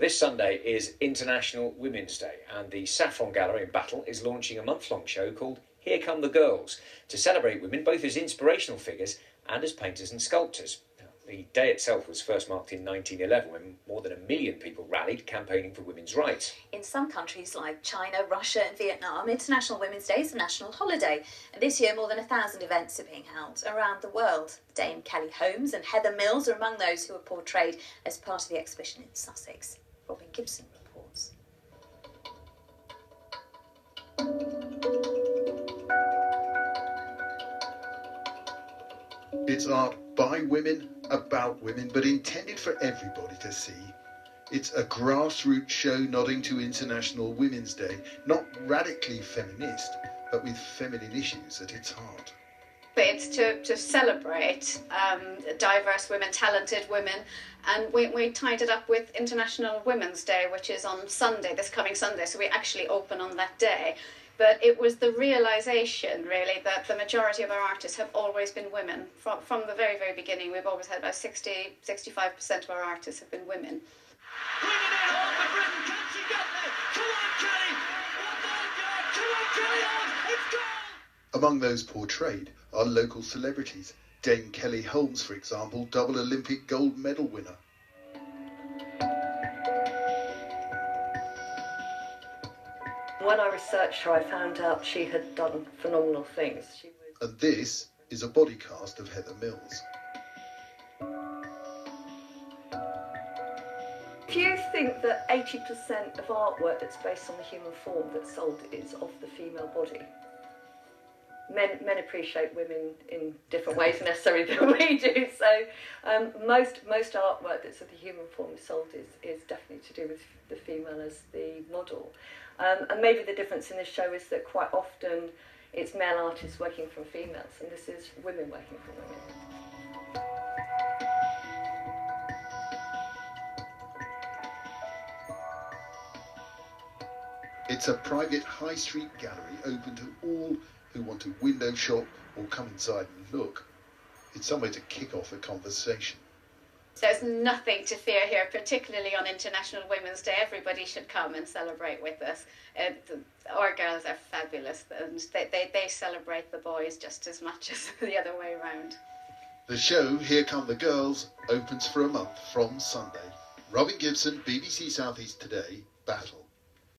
This Sunday is International Women's Day, and the Saffron Gallery in Battle is launching a month-long show called Here Come the Girls, to celebrate women both as inspirational figures and as painters and sculptors. Now, the day itself was first marked in 1911 when more than 1 million people rallied campaigning for women's rights. In some countries like China, Russia and Vietnam, International Women's Day is a national holiday, and this year more than 1,000 events are being held around the world. Dame Kelly Holmes and Heather Mills are among those who are portrayed as part of the exhibition in Sussex. Robin Gibson reports. It's art by women, about women, but intended for everybody to see. It's a grassroots show nodding to International Women's Day, not radically feminist, but with feminine issues at its heart. But it's to celebrate diverse women, talented women, and we tied it up with International Women's Day, which is on Sunday, this coming Sunday, so we actually open on that day. But it was the realisation, really, that the majority of our artists have always been women. From the very, very beginning, we've always had about 65% of our artists have been women. Bringing it home for Britain. Can she get there? Come on, Kelly! One more yard! Come on, Kelly! It's gone! Among those portrayed are local celebrities. Dame Kelly Holmes, for example, double Olympic gold medal winner. When I researched her, I found out she had done phenomenal things. And this is a body cast of Heather Mills. If you think that 80% of artwork that's based on the human form that's sold is of the female body, men appreciate women in different ways necessarily than we do, so most artwork that's of the human form sold is definitely to do with the female as the model. And maybe the difference in this show is that quite often it's male artists working from females, and this is women working from women. It's a private high street gallery open to all who want to window shop or come inside and look. It's somewhere to kick off a conversation. There's nothing to fear here, particularly on International Women's Day. Everybody should come and celebrate with us. Our girls are fabulous, and they celebrate the boys just as much as the other way around. The show, Here Come the Girls, opens for a month from Sunday. Robin Gibson, BBC South East Today, Battle.